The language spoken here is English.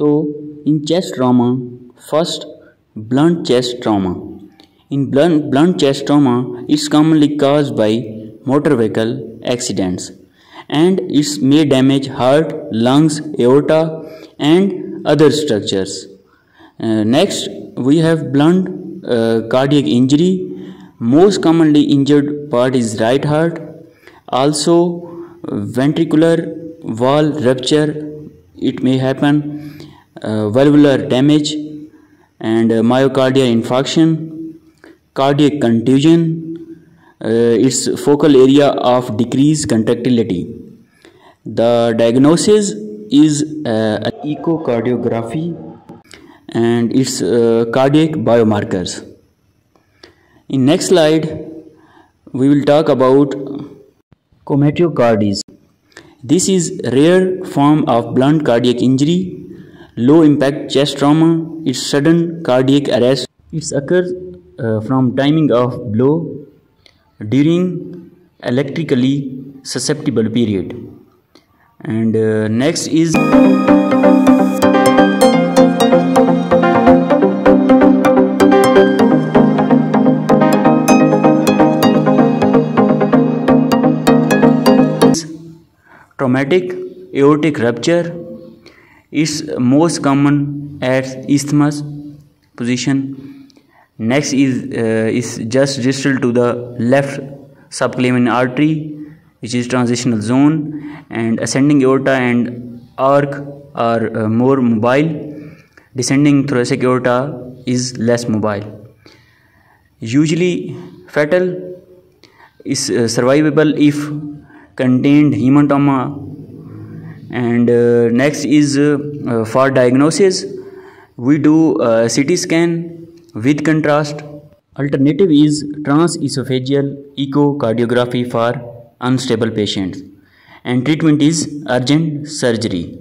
So in chest trauma, first blunt chest trauma. In blunt chest trauma, it's commonly caused by motor vehicle accidents, and it may damage heart, lungs, aorta, and other structures. Next, we have blunt cardiac injury. Most commonly injured part is right heart. Also, ventricular wall rupture, it may happen, valvular damage, and myocardial infarction, cardiac contusion, its focal area of decreased contractility. The diagnosis is echocardiography and its cardiac biomarkers. In next slide, we will talk about commotio cordis. This is rare form of blunt cardiac injury, low impact chest trauma. It's sudden cardiac arrest. It occurs from timing of blow during electrically susceptible period. And next is traumatic aortic rupture. Is most common at isthmus position. Next is just distal to the left subclavian artery, which is transitional zone, and ascending aorta and arc are more mobile. Descending thoracic aorta is less mobile. Usually fatal. Is survivable if contained hematoma. And next is for diagnosis, we do CT scan with contrast. Alternative is transesophageal echocardiography for unstable patients, and treatment is urgent surgery.